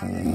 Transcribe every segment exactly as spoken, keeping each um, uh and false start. দেখুন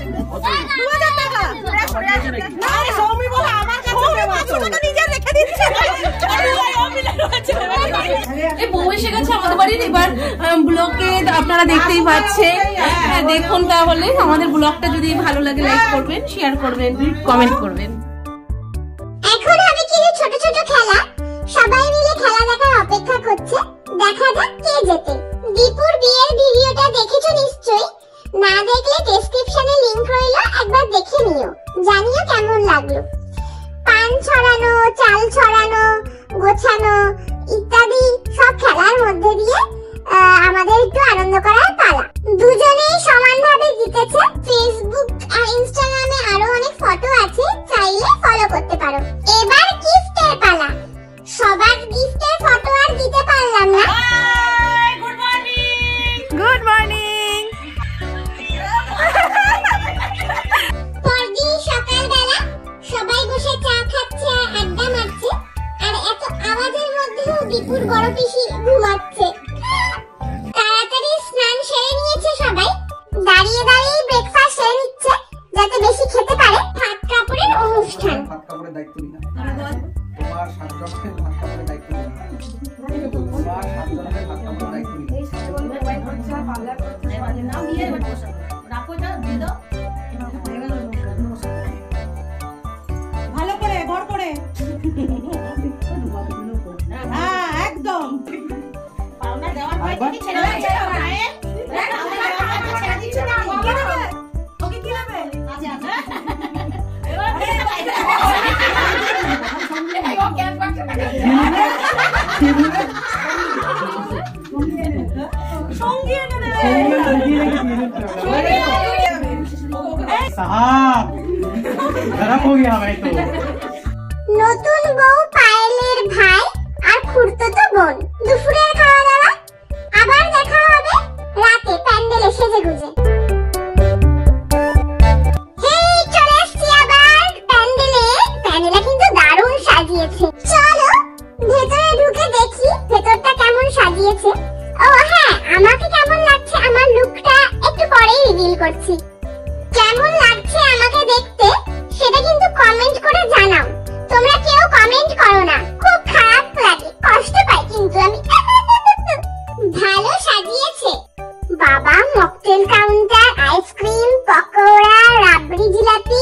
তাহলে আমাদের ব্লগটা যদি ভালো লাগে লাইক করবেন, শেয়ার করবেন, কমেন্ট করবেন। এখন আমি কিছু ছোট ছোট খেলা সবাই মিলে খেলা দেখার অপেক্ষা করছে, দেখা যাক কে জেতে। দীপুর বিয়ের ভিডিওটা দেখেছো নিশ্চয়ই, না দেখলে ডেসক্রিপশনে লিংক রইলো, একবার দেখে নিও, জানিও কেমন লাগলো। পান ছড়ানো, চাল ছড়ানো, গোছানো ইত্যাদি সব খেলার মধ্যে দিয়ে আমাদের একটু আনন্দ করার পালা। দুজনেই সমানভাবে জিতেছে। ফেসবুক আর ইনস্টাগ্রামে আরো অনেক ফটো আছে, চাইলে ফলো করতে পারো। এবার গিফটের পালা, সবার গিফটের ফটো আর দিতে পারলাম না। Good morning, good morning. পরদিন সকালবেলা সবাই বসে চা খাচ্ছে, আড্ডা মারছে, আর এত আওয়াজের মধ্যেও দীপুর বড় পিসি ঘুমাচ্ছে। নতুন বউ পায়েলের ভাই আর খুড়তুতো বোন, দুপুরের খাওয়া দাওয়া। আবার দেখা হবে রাতে প্যান্ডেলে সেজেগুজে। হেই, চলে আসছি আবার প্যান্ডেলে। প্যান্ডেলটা কিন্তু দারুণ সাজিয়েছে, চলো ভেতরে ঢুকে দেখি ভেতরটা কেমন সাজিয়েছে। ও হ্যাঁ, আমাকে কেমন লাগছে আমার লুকটা একটু পরেই রিভিল করছি। কেমন লাগছে আমাকে দেখতে সেটা কিন্তু কমেন্ট করে জানাও। তোমরা কেউ কমেন্ট করো না, খুব খারাপ লাগে, কষ্ট পাই কিন্তু আমি। ভালো সাজিয়েছে বাবা, মকটেল কাউন্টার, আইসক্রিম, পকোড়া, রাবড়ি, জিলাপি।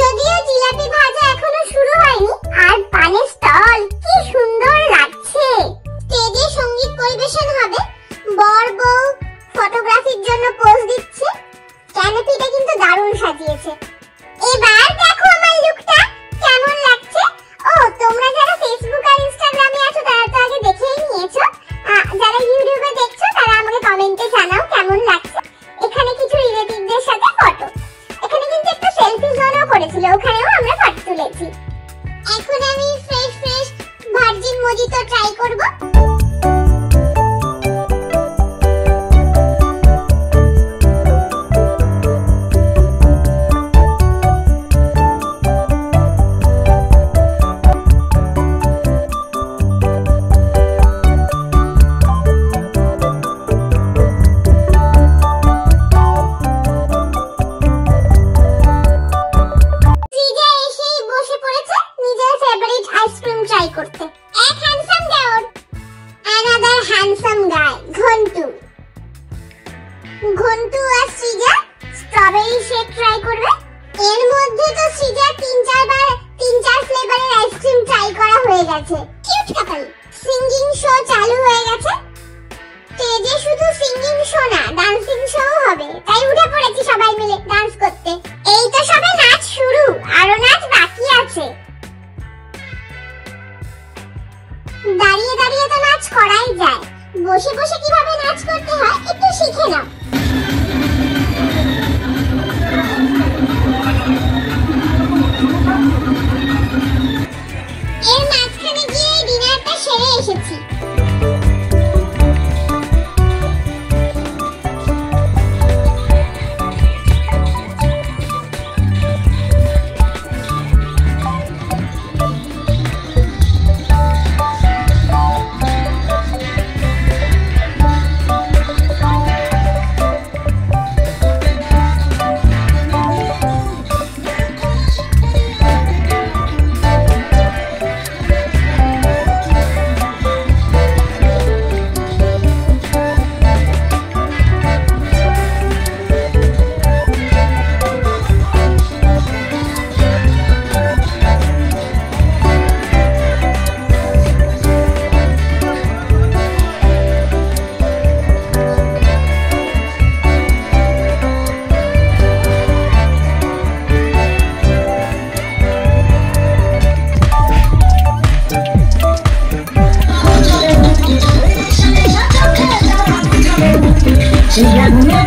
যদিও জিলাপি ভাজা এখনো শুরু হয়নি, আর পানের স্টল কি সুন্দর লাগছে। স্টেজে সঙ্গীত পরিবেশন হবে, বর বউ ফটোগ্রাফির জন্য পোজ দিচ্ছে। ক্যানোপিটা কিন্তু দারুণ সাজিয়েছে। এবার দেখো আমার লুকটা কেমন লাগছে। ও তোমরা যারা ফেসবুক আর ইনস্টাগ্রামে আছো তারা তো আগে দেখেই নিয়েছো, যারা ইউটিউবে দেখছো তারা আমাকে কমেন্টে জানাও কেমন লাগছে। এখানে কিছু রিলেটিভদের সাথে ফটো, এখানে কিন্তু একটা সেলফি জোনও করেছিল, ওখানেও আমরা ফটো তুলেছি। এখন আমি fresh fresh virgin mojito try করব। সিঙ্গিং শো চালু হয়ে গেছে। স্টেজে শুধু সিঙ্গিং শো না, Kianuracho.